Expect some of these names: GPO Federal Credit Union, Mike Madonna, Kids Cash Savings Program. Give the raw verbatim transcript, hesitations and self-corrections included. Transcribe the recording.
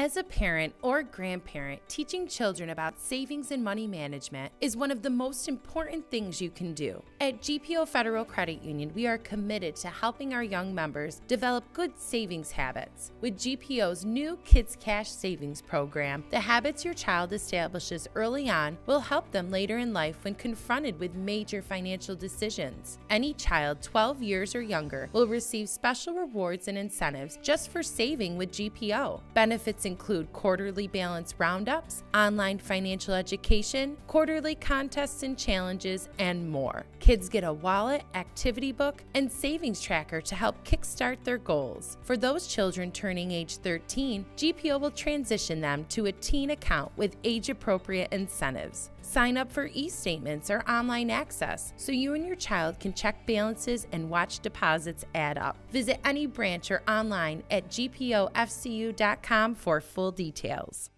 As a parent or grandparent, teaching children about savings and money management is one of the most important things you can do. At G P O Federal Credit Union, we are committed to helping our young members develop good savings habits. With G P O's new Kids Cash Savings Program, the habits your child establishes early on will help them later in life when confronted with major financial decisions. Any child twelve years or younger will receive special rewards and incentives just for saving with G P O. Benefits include quarterly balance roundups, online financial education, quarterly contests and challenges, and more. Kids get a wallet, activity book, and savings tracker to help kickstart their goals. For those children turning age thirteen, G P O will transition them to a teen account with age-appropriate incentives. Sign up for e-statements or online access so you and your child can check balances and watch deposits add up. Visit any branch or online at G P O F C U dot com for full details.